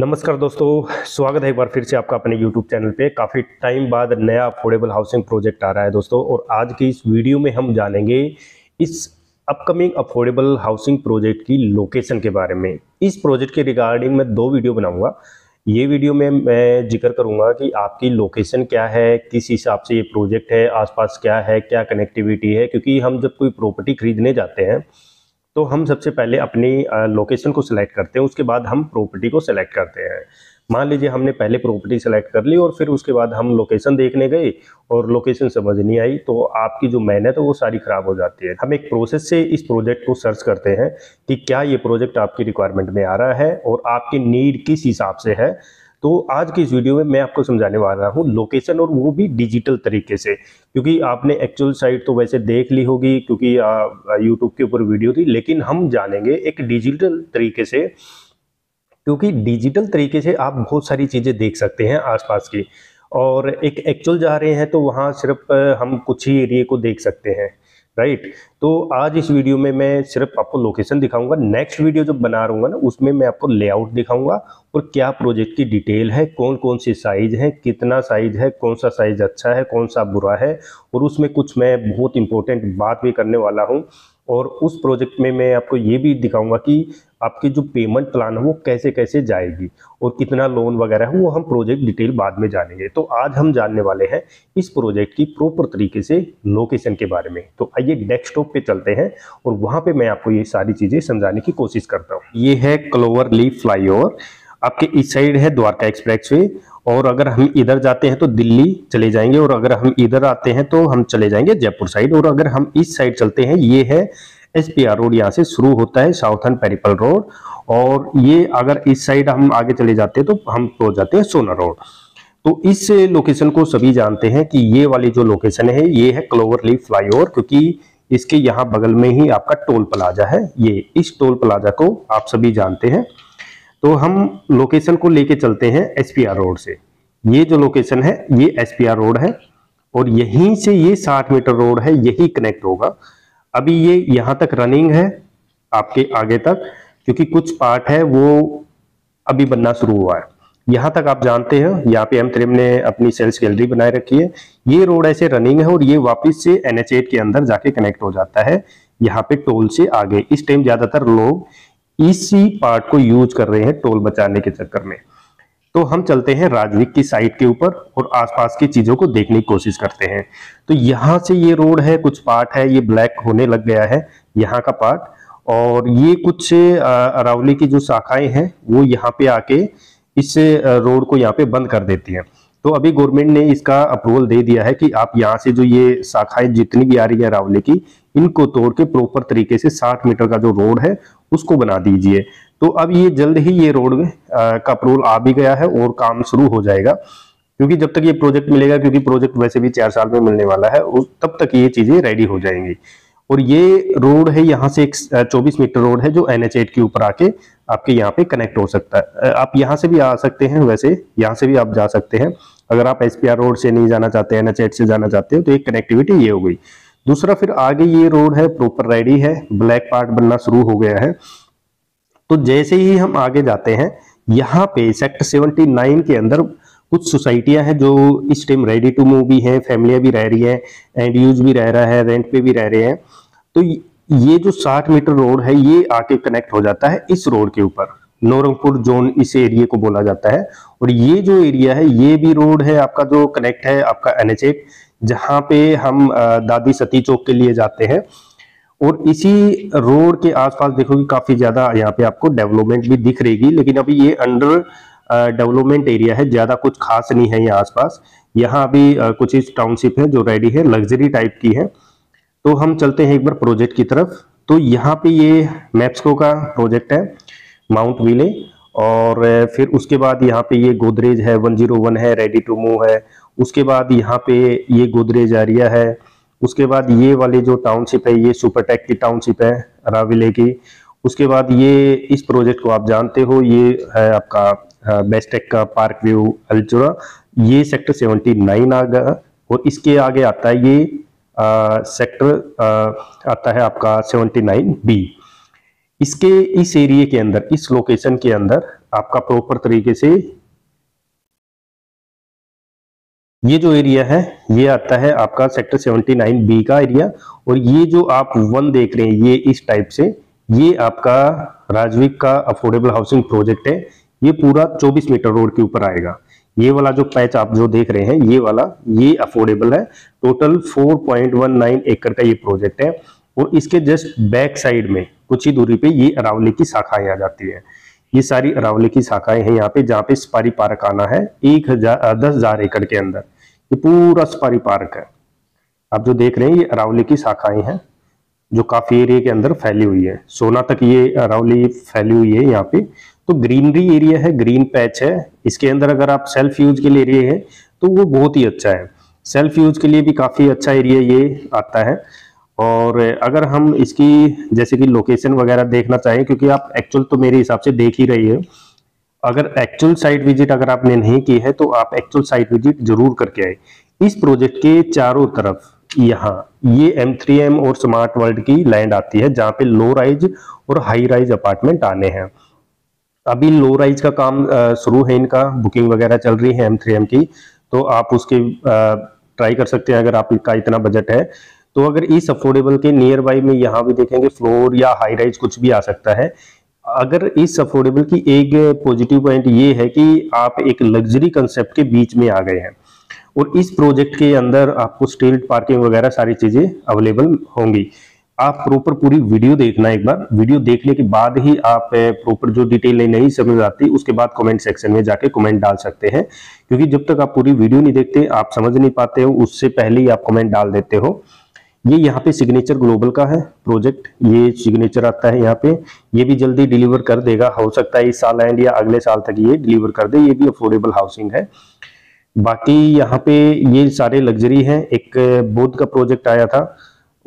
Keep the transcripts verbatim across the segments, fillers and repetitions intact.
नमस्कार दोस्तों, स्वागत है एक बार फिर से आपका अपने YouTube चैनल पे। काफ़ी टाइम बाद नया अफोर्डेबल हाउसिंग प्रोजेक्ट आ रहा है दोस्तों, और आज की इस वीडियो में हम जानेंगे इस अपकमिंग अफोर्डेबल हाउसिंग प्रोजेक्ट की लोकेशन के बारे में। इस प्रोजेक्ट के रिगार्डिंग मैं दो वीडियो बनाऊंगा। ये वीडियो में मैं जिक्र करूंगा कि आपकी लोकेशन क्या है, किस हिसाब से ये प्रोजेक्ट है, आसपास क्या है, क्या कनेक्टिविटी है, क्योंकि हम जब कोई प्रॉपर्टी खरीदने जाते हैं तो हम सबसे पहले अपनी लोकेशन को सिलेक्ट करते हैं, उसके बाद हम प्रॉपर्टी को सिलेक्ट करते हैं। मान लीजिए हमने पहले प्रॉपर्टी सिलेक्ट कर ली और फिर उसके बाद हम लोकेशन देखने गए और लोकेशन समझ नहीं आई, तो आपकी जो मेहनत है तो वो सारी ख़राब हो जाती है। हम एक प्रोसेस से इस प्रोजेक्ट को सर्च करते हैं कि क्या ये प्रोजेक्ट आपकी रिक्वायरमेंट में आ रहा है और आपकी नीड किस हिसाब से है। तो आज की इस वीडियो में मैं आपको समझाने वाला हूँ लोकेशन, और वो भी डिजिटल तरीके से, क्योंकि आपने एक्चुअल साइट तो वैसे देख ली होगी क्योंकि यूट्यूब के ऊपर वीडियो थी, लेकिन हम जानेंगे एक डिजिटल तरीके से, क्योंकि डिजिटल तरीके से आप बहुत सारी चीज़ें देख सकते हैं आसपास की, और एक एक्चुअल जा रहे हैं तो वहाँ सिर्फ हम कुछ ही एरिए को देख सकते हैं, राइट right. तो आज इस वीडियो में मैं सिर्फ आपको लोकेशन दिखाऊंगा। नेक्स्ट वीडियो जब बना रहूँगा ना, उसमें मैं आपको लेआउट दिखाऊंगा और क्या प्रोजेक्ट की डिटेल है, कौन कौन सी साइज़ है, कितना साइज़ है, कौन सा साइज़ अच्छा है, कौन सा बुरा है, और उसमें कुछ मैं बहुत इंपॉर्टेंट बात भी करने वाला हूँ। और उस प्रोजेक्ट में मैं आपको ये भी दिखाऊंगा कि आपकी जो पेमेंट प्लान है वो कैसे कैसे जाएगी और कितना लोन वगैरह है, वो हम प्रोजेक्ट डिटेल बाद में जानेंगे। तो आज हम जानने वाले हैं इस प्रोजेक्ट की प्रॉपर तरीके से लोकेशन के बारे में। तो आइए डेस्कटॉप पे चलते हैं और वहाँ पे मैं आपको ये सारी चीज़ें समझाने की कोशिश करता हूँ। ये है क्लोवर लीफ फ्लाईओवर, आपके इस साइड है द्वारका एक्सप्रेसवे, और अगर हम इधर जाते हैं तो दिल्ली चले जाएंगे, और अगर हम इधर आते हैं तो हम चले जाएंगे जयपुर साइड, और अगर हम इस साइड चलते हैं, ये है एस पी आर रोड, यहाँ से शुरू होता है साउथर्न पेरिफेरल रोड, और ये अगर इस साइड हम आगे चले जाते हैं तो हम पहुंच जाते हैं सोहना रोड। तो इस लोकेशन को सभी जानते हैं कि ये वाली जो लोकेशन है ये है क्लोवर लीफ फ्लाईओवर, क्योंकि इसके यहाँ बगल में ही आपका टोल प्लाजा है। ये इस टोल प्लाजा को आप सभी जानते हैं। तो हम लोकेशन को लेके चलते हैं एस पी आर रोड से। ये जो लोकेशन है ये एस पी आर रोड है, और यहीं से ये साठ मीटर रोड है, यही कनेक्ट होगा। अभी ये यहाँ तक रनिंग है आपके आगे तक, क्योंकि कुछ पार्ट है वो अभी बनना शुरू हुआ है। यहाँ तक आप जानते हैं, यहाँ पे एम थ्री एम ने अपनी सेल्स गैलरी बनाए रखी है। ये रोड ऐसे रनिंग है और ये वापस से एन एच एट के अंदर जाके कनेक्ट हो जाता है यहाँ पे टोल से आगे। इस टाइम ज़्यादातर लोग इसी पार्ट को यूज कर रहे हैं टोल बचाने के चक्कर में। तो हम चलते हैं राजविक की साइड के ऊपर और आसपास की चीज़ों को देखने की कोशिश करते हैं। तो यहाँ से ये रोड है, कुछ पार्ट है ये ब्लैक होने लग गया है यहाँ का पार्ट, और ये कुछ अरावली की जो शाखाएं हैं वो यहाँ पे आके इस रोड को यहाँ पे बंद कर देती हैं। तो अभी गवर्नमेंट ने इसका अप्रूवल दे दिया है कि आप यहाँ से जो ये शाखाएं जितनी भी आ रही है अरावली की, इनको तोड़ के प्रॉपर तरीके से साठ मीटर का जो रोड है उसको बना दीजिए। तो अब ये जल्द ही ये रोड का अप्रूवल आ भी गया है और काम शुरू हो जाएगा, क्योंकि जब तक ये प्रोजेक्ट मिलेगा, क्योंकि प्रोजेक्ट वैसे भी चार साल में मिलने वाला है, तब तक ये चीजें रेडी हो जाएंगी। और ये रोड है यहाँ से एक चौबीस मीटर रोड है जो एन एच एट के ऊपर आके आपके यहाँ पे कनेक्ट हो सकता है। आप यहाँ से भी आ सकते हैं, वैसे यहाँ से भी आप जा सकते हैं। अगर आप एस पी आर रोड से नहीं जाना चाहते, एन एच एट से जाना चाहते हो, तो एक कनेक्टिविटी ये हो गई। दूसरा फिर आगे ये रोड है प्रॉपर रेडी है, ब्लैक पार्ट बनना शुरू हो गया है। तो जैसे ही हम आगे जाते हैं, यहाँ पे सेक्टर सेवेंटी नाइन के अंदर कुछ सोसाइटियां हैं जो इस टाइम रेडी टू मूव भी हैं, फैमिलियां भी रह रही हैं, एंड यूज भी रह रहा है, रेंट पे भी रह रहे हैं। तो ये जो साठ मीटर रोड है ये आके कनेक्ट हो जाता है इस रोड के ऊपर। नौरंगपुर जोन इस एरिया को बोला जाता है, और ये जो एरिया है ये भी रोड है आपका जो कनेक्ट है आपका एन एच एट, जहाँ पे हम दादी सती चौक के लिए जाते हैं। और इसी रोड के आसपास देखोगे काफी ज्यादा यहाँ पे आपको डेवलपमेंट भी दिख रहेगी, लेकिन अभी ये अंडर डेवलपमेंट एरिया है, ज्यादा कुछ खास नहीं है यहाँ आसपास। यहाँ अभी कुछ इस टाउनशिप है जो रेडी है, लग्जरी टाइप की है। तो हम चलते हैं एक बार प्रोजेक्ट की तरफ। तो यहाँ पे ये मैप्सको का प्रोजेक्ट है, माउंट विले, और फिर उसके बाद यहाँ पे ये गोदरेज है, वन जीरो वन है, रेडी टू मूव है। उसके बाद यहाँ पे ये गोदरेज एरिया है, उसके बाद ये वाले जो टाउनशिप है ये सुपरटेक की टाउनशिप है अरावली की। उसके बाद ये इस प्रोजेक्ट को आप जानते हो, ये है आपका बेस्टेक का पार्क व्यू अल्चुरा, ये सेक्टर सेवेंटी नाइन आ गया। और इसके आगे आता है ये आ, सेक्टर आ, आता है आपका सेवेंटी नाइन बी। इसके इस एरिया के अंदर, इस लोकेशन के अंदर आपका प्रॉपर तरीके से ये जो एरिया है ये आता है आपका सेक्टर उन्यासी बी का एरिया, और ये जो आप वन देख रहे हैं ये इस टाइप से ये आपका राजविक का अफोर्डेबल हाउसिंग प्रोजेक्ट है। ये पूरा चौबीस मीटर रोड के ऊपर आएगा। ये वाला जो पैच आप जो देख रहे हैं ये वाला ये अफोर्डेबल है। टोटल चार पॉइंट एक नौ एकड़ का ये प्रोजेक्ट है, और इसके जस्ट बैक साइड में कुछ ही दूरी पे ये अरावली की शाखाएं आ जाती है। ये सारी अरावली की शाखाएं हैं यहाँ पे, जहाँ पे सफारी पार्क आना है। एक हजार दस हजार एकड़ के अंदर ये पूरा सफारी पार्क है। आप जो देख रहे हैं ये अरावली की शाखाएं हैं जो काफी एरिया के अंदर फैली हुई है। सोहना तक ये अरावली फैली हुई है। यहाँ पे तो ग्रीनरी एरिया है, ग्रीन पैच है। इसके अंदर अगर आप सेल्फ यूज के लिए एरिया है तो वो बहुत ही अच्छा है। सेल्फ यूज के लिए भी काफी अच्छा एरिया ये आता है। और अगर हम इसकी जैसे कि लोकेशन वगैरह देखना चाहें, क्योंकि आप एक्चुअल तो मेरे हिसाब से देख ही रही है, अगर एक्चुअल साइट विजिट अगर आपने नहीं की है तो आप एक्चुअल साइट विजिट जरूर करके आए। इस प्रोजेक्ट के चारों तरफ यहाँ ये एम थ्री एम और स्मार्ट वर्ल्ड की लैंड आती है, जहाँ पे लो राइज और हाई राइज अपार्टमेंट आने हैं। अभी लो राइज का काम शुरू है, इनका बुकिंग वगैरह चल रही है एम थ्री एम की, तो आप उसके ट्राई कर सकते हैं अगर आपका इतना बजट है तो। अगर इस अफोर्डेबल के नियर बाई में यहाँ भी देखेंगे फ्लोर या हाई राइज कुछ भी आ सकता है। अगर इस अफोर्डेबल की एक पॉजिटिव पॉइंट ये है कि आप एक लग्जरी कंसेप्ट के बीच में आ गए हैं, और इस प्रोजेक्ट के अंदर आपको स्टील्ड पार्किंग वगैरह सारी चीजें अवेलेबल होंगी। आप प्रॉपर पूरी वीडियो देखना, एक बार वीडियो देखने के बाद ही आप प्रॉपर जो डिटेल नहीं समझ आती उसके बाद कमेंट सेक्शन में जाके कमेंट डाल सकते हैं, क्योंकि जब तक आप पूरी वीडियो नहीं देखते आप समझ नहीं पाते हो, उससे पहले ही आप कमेंट डाल देते हो। ये यहाँ पे सिग्नेचर ग्लोबल का है प्रोजेक्ट, ये सिग्नेचर आता है यहाँ पे। ये भी जल्दी डिलीवर कर देगा, हो सकता है इस साल एंड या अगले साल तक ये डिलीवर कर दे। ये भी अफोर्डेबल हाउसिंग है। बाकी यहाँ पे ये सारे लग्जरी हैं। एक बोध का प्रोजेक्ट आया था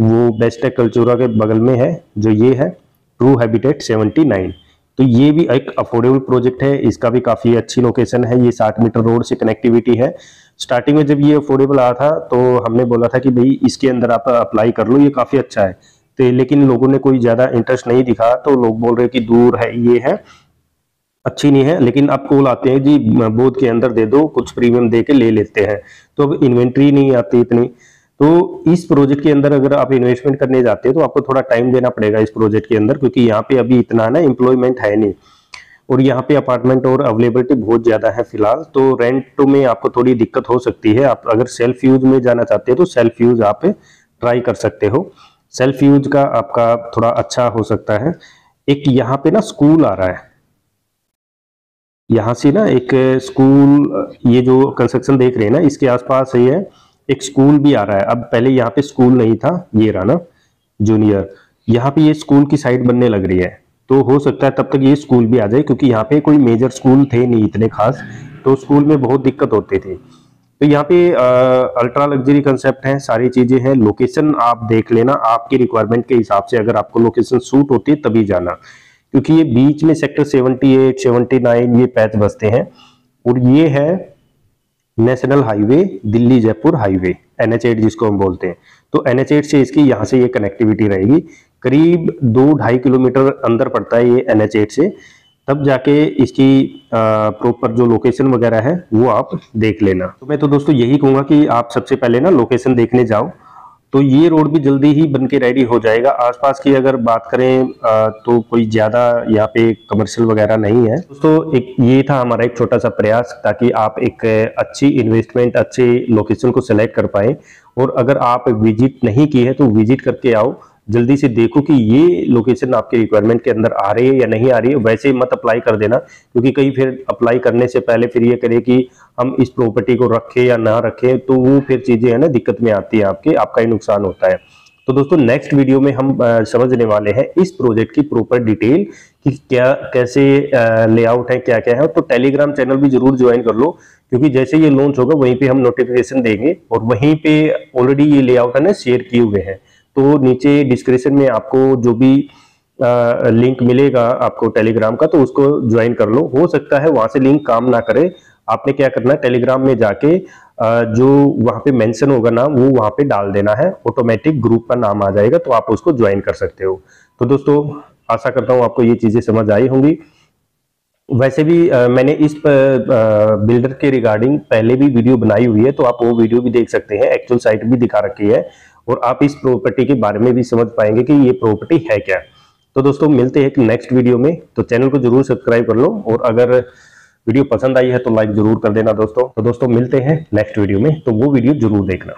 वो बेस्टेक कल्चोरा के बगल में है, जो ये है ट्रू हैबिटेट सेवेंटी नाइन, तो ये भी एक अफोर्डेबल प्रोजेक्ट है। इसका भी काफी अच्छी लोकेशन है, ये साठ मीटर रोड से कनेक्टिविटी है। स्टार्टिंग में जब ये अफोर्डेबल आया था तो हमने बोला था कि भाई इसके अंदर आप अप्लाई कर लो, ये काफी अच्छा है, तो लेकिन लोगों ने कोई ज्यादा इंटरेस्ट नहीं दिखा, तो लोग बोल रहे कि दूर है, ये है अच्छी नहीं है। लेकिन आप कॉल आते हैं जी बोध के अंदर दे दो, कुछ प्रीमियम दे के ले लेते हैं, तो अब इन्वेंट्री नहीं आती इतनी। तो इस प्रोजेक्ट के अंदर अगर आप इन्वेस्टमेंट करने जाते हैं तो आपको थोड़ा टाइम देना पड़ेगा इस प्रोजेक्ट के अंदर, क्योंकि यहाँ पे अभी इतना ना एम्प्लॉयमेंट है नहीं, और यहाँ पे अपार्टमेंट और अवेलेबिलिटी बहुत ज्यादा है फिलहाल, तो रेंट में आपको थोड़ी दिक्कत हो सकती है। आप अगर सेल्फ यूज में जाना चाहते हो तो सेल्फ यूज आप ट्राई कर सकते हो, सेल्फ यूज का आपका थोड़ा अच्छा हो सकता है। एक यहाँ पे ना स्कूल आ रहा है, यहाँ से ना एक स्कूल, ये जो कंस्ट्रक्शन देख रहे हैं ना इसके आसपास ही है, एक स्कूल भी आ रहा है। अब पहले यहाँ पे स्कूल नहीं था, ये रहा ना जूनियर, यहाँ पे ये स्कूल की साइड बनने लग रही है, तो हो सकता है तब तक ये स्कूल भी आ जाए, क्योंकि यहाँ पे कोई मेजर स्कूल थे नहीं इतने खास, तो स्कूल में बहुत दिक्कत होती थी। तो यहाँ पे अल्ट्रा लग्जरी कंसेप्ट है, सारी चीजें हैं। लोकेशन आप देख लेना आपकी रिक्वायरमेंट के हिसाब से, अगर आपको लोकेशन सूट होती है तभी जाना, क्योंकि ये बीच में सेक्टर अठहत्तर, उन्यासी ये पैच बसते हैं। और ये है national highway Delhi Jaipur highway N H आठ जिसको हम बोलते हैं, तो एन एच आठ से इसकी यहाँ से ये कनेक्टिविटी रहेगी। करीब दो ढाई किलोमीटर अंदर पड़ता है ये एन एच आठ से, तब जाके इसकी प्रॉपर जो लोकेशन वगैरह है वो आप देख लेना। तो मैं तो दोस्तों यही कहूँगा कि आप सबसे पहले ना लोकेशन देखने जाओ, तो ये रोड भी जल्दी ही बन के रेडी हो जाएगा। आसपास की अगर बात करें तो कोई ज़्यादा यहाँ पे कमर्शियल वगैरह नहीं है दोस्तों। एक ये था हमारा एक छोटा सा प्रयास, ताकि आप एक अच्छी इन्वेस्टमेंट अच्छे लोकेशन को सिलेक्ट कर पाएँ। और अगर आप विजिट नहीं की है तो विजिट करके आओ, जल्दी से देखो कि ये लोकेशन आपके रिक्वायरमेंट के अंदर आ रही है या नहीं आ रही है। वैसे मत अप्लाई कर देना, क्योंकि कहीं फिर अप्लाई करने से पहले फिर ये करें कि हम इस प्रॉपर्टी को रखें या ना रखें, तो वो फिर चीजें है ना दिक्कत में आती है, आपके आपका ही नुकसान होता है। तो दोस्तों नेक्स्ट वीडियो में हम समझने वाले हैं इस प्रोजेक्ट की प्रॉपर डिटेल कि क्या कैसे लेआउट है, क्या क्या है। तो टेलीग्राम चैनल भी जरूर ज्वाइन कर लो, क्योंकि जैसे ये लॉन्च होगा वहीं पे हम नोटिफिकेशन देंगे, और वहीं पे ऑलरेडी ये लेआउट है ना शेयर किए हुए हैं। तो नीचे डिस्क्रिप्शन में आपको जो भी आ, लिंक मिलेगा आपको टेलीग्राम का, तो उसको ज्वाइन कर लो। हो सकता है वहां से लिंक काम ना करे, आपने क्या करना है टेलीग्राम में जाके आ, जो वहां पे मेंशन होगा ना वो वहां पे डाल देना है, ऑटोमेटिक ग्रुप का नाम आ जाएगा, तो आप उसको ज्वाइन कर सकते हो। तो दोस्तों आशा करता हूँ आपको ये चीजें समझ आई होंगी। वैसे भी आ, मैंने इस पर, आ, बिल्डर के रिगार्डिंग पहले भी वीडियो बनाई हुई है, तो आप वो वीडियो भी देख सकते हैं। एक्चुअल साइट भी दिखा रखी है और आप इस प्रॉपर्टी के बारे में भी समझ पाएंगे कि ये प्रॉपर्टी है क्या। तो दोस्तों मिलते हैं नेक्स्ट वीडियो में, तो चैनल को जरूर सब्सक्राइब कर लो और अगर वीडियो पसंद आई है तो लाइक जरूर कर देना दोस्तों। तो दोस्तों मिलते हैं नेक्स्ट वीडियो में, तो वो वीडियो जरूर देखना।